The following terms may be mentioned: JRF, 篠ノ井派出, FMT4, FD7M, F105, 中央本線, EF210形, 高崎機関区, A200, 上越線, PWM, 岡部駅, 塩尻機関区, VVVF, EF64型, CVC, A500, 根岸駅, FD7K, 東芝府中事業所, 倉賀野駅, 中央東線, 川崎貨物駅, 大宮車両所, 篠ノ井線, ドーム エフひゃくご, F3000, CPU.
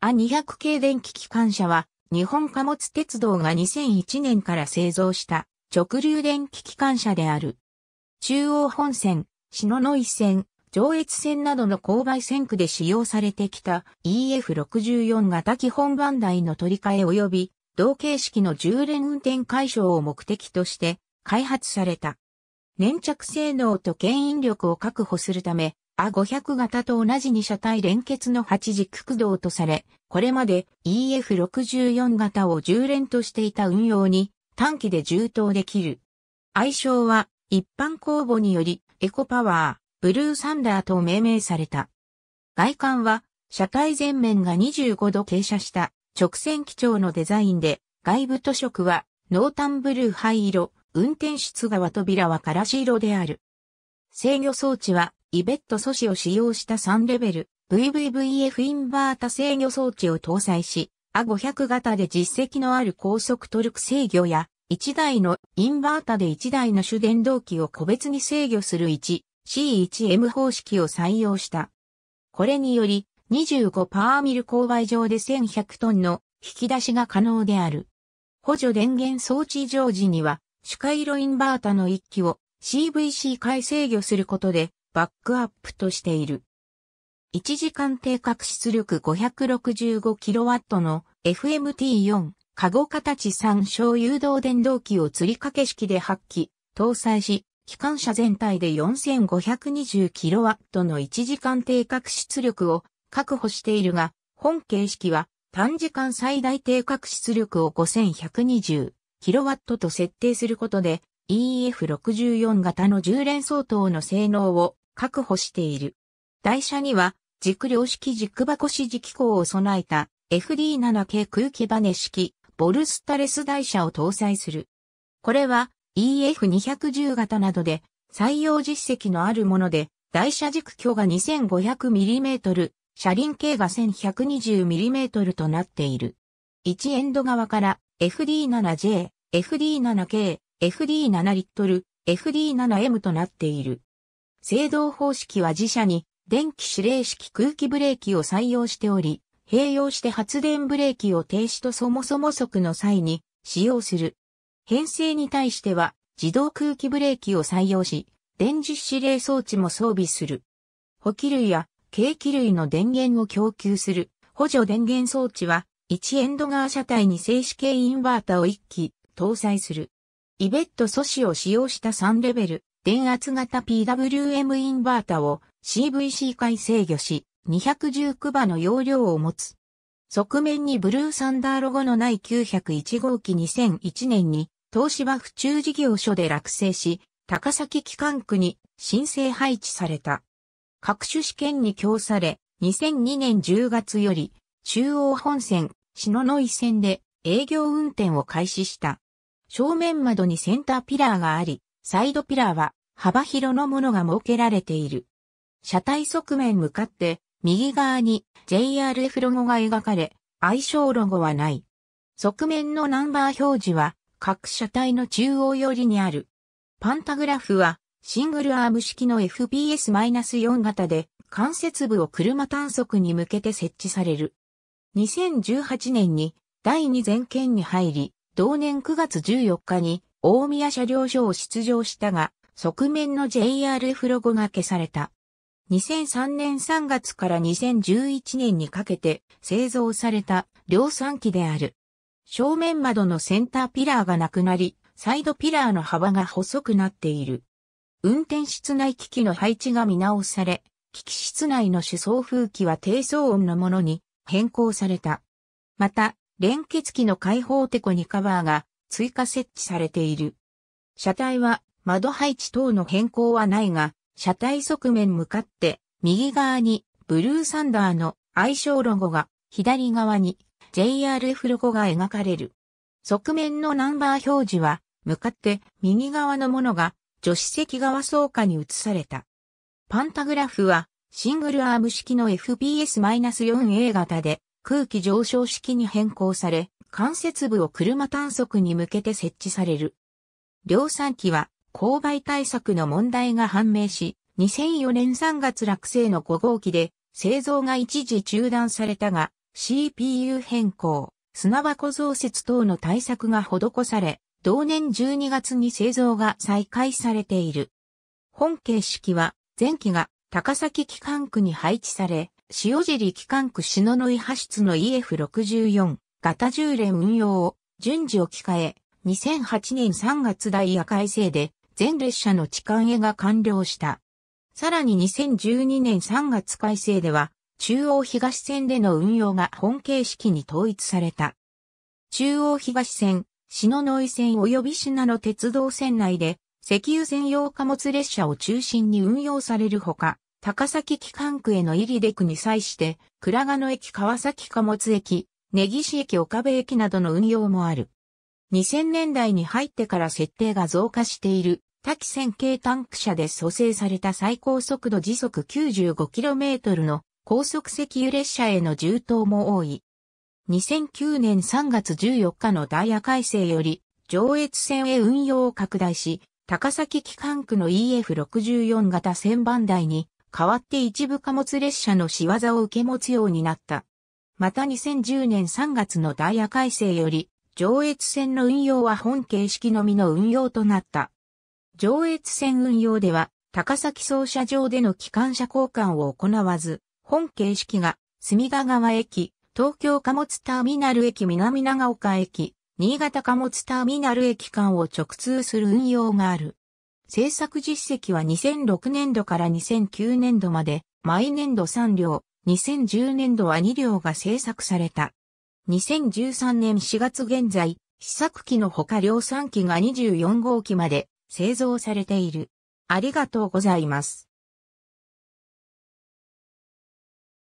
A200 系電気機関車は、日本貨物鉄道が2001年から製造した直流電気機関車である。中央本線、篠ノ井線、上越線などの勾配線区で使用されてきた EF64 型基本番台の取り替え及び同形式の重連運転解消を目的として開発された。粘着性能と牽引力を確保するため、A500 型と同じに車体連結の8軸駆動とされ、これまで EF64 型を重連としていた運用に短期で充当できる。愛称は一般公募によりエコパワー、ブルーサンダーと命名された。外観は車体前面が25度傾斜した直線基調のデザインで、外部塗色は濃淡ブルー灰色、運転室側扉はからし色である。制御装置はイベット素子を使用した3レベル VVVF インバータ制御装置を搭載し、A500 型で実績のある高速トルク制御や、1台のインバータで1台の主電動機を個別に制御する 1C1M 方式を採用した。これにより 25mm 勾配上で1100トンの引き出しが可能である。補助電源装置異常時には主回路インバータの1基を CVC 回制御することでバックアップとしている。1時間定格出力 565kW の FMT4 カゴ形3小誘導電動機を吊り掛け式で8基搭載し、機関車全体で 4520kW の1時間定格出力を確保しているが、本形式は短時間最大定格出力を 5120kW と設定することで EF64 型の10連相当の性能を確保している。台車には軸両式軸箱支持機構を備えた FD7K 空気バネ式ボルスタレス台車を搭載する。これはEF210 型などで採用実績のあるもので、台車軸距が 2500mm、車輪径が 1120mm となっている。1エンド側から FD7J、FD7K、FD7 リットル、FD7M となっている。制動方式は自社に電気指令式空気ブレーキを採用しており、併用して発電ブレーキを停止とそもそも速の際に使用する。編成に対しては自動空気ブレーキを採用し、電磁指令装置も装備する。補気類や軽気類の電源を供給する補助電源装置は1エンド側車体に静止系インバータを1基搭載する。イベット素子を使用した3レベル電圧型 PWM インバータを CVC 回制御し、219馬の容量を持つ。側面にブルーサンダーロゴのない901号機2001年に東芝府中事業所で落成し、高崎機関区に申請配置された。各種試験に供され、2002年10月より、中央本線、篠ノ井線で営業運転を開始した。正面窓にセンターピラーがあり、サイドピラーは幅広のものが設けられている。車体側面向かって、右側に JRF ロゴが描かれ、愛称ロゴはない。側面のナンバー表示は、各車体の中央寄りにある。パンタグラフはシングルアーム式の FPS-4 型で関節部を車単速に向けて設置される。2018年に第2全県に入り、同年9月14日に大宮車両所を出場したが、側面の JRF ロゴが消された。2003年3月から2011年にかけて製造された量産機である。正面窓のセンターピラーがなくなり、サイドピラーの幅が細くなっている。運転室内機器の配置が見直され、機器室内の主送風機は低騒音のものに変更された。また、連結機の開放テコにカバーが追加設置されている。車体は窓配置等の変更はないが、車体側面向かって右側にブルーサンダーの愛称ロゴが、左側にJRF ロゴが描かれる。側面のナンバー表示は、向かって右側のものが助手席側操舵に移された。パンタグラフは、シングルアーム式の FPS-4A 型で、空気上昇式に変更され、関節部を車単速に向けて設置される。量産機は、勾配対策の問題が判明し、2004年3月落成の5号機で、製造が一時中断されたが、CPU 変更、砂箱増設等の対策が施され、同年12月に製造が再開されている。本形式は、前期が高崎機関区に配置され、塩尻機関区篠ノ井派出の EF64 型従連運用を順次置き換え、2008年3月ダイヤ改正で全列車の置換えが完了した。さらに2012年3月改正では、中央東線での運用が本形式に統一された。中央東線、篠ノ井線及び信濃鉄道線内で、石油専用貨物列車を中心に運用されるほか、高崎機関区への入出区に際して、倉賀野駅、川崎貨物駅、根岸駅、岡部駅などの運用もある。2000年代に入ってから設定が増加している、多機線系タンク車で組成された最高速度時速 95km の高速石油列車への充当も多い。2009年3月14日のダイヤ改正より、上越線へ運用を拡大し、高崎機関区の EF64 型1000番台に、代わって一部貨物列車の仕業を受け持つようになった。また2010年3月のダイヤ改正より、上越線の運用は本形式のみの運用となった。上越線運用では、高崎操車場での機関車交換を行わず、本形式が、隅田川駅、東京貨物ターミナル駅、南長岡駅、新潟貨物ターミナル駅間を直通する運用がある。製作実績は2006年度から2009年度まで、毎年度3両、2010年度は2両が製作された。2013年4月現在、試作機のほか量産機が24号機まで製造されている。ありがとうございます。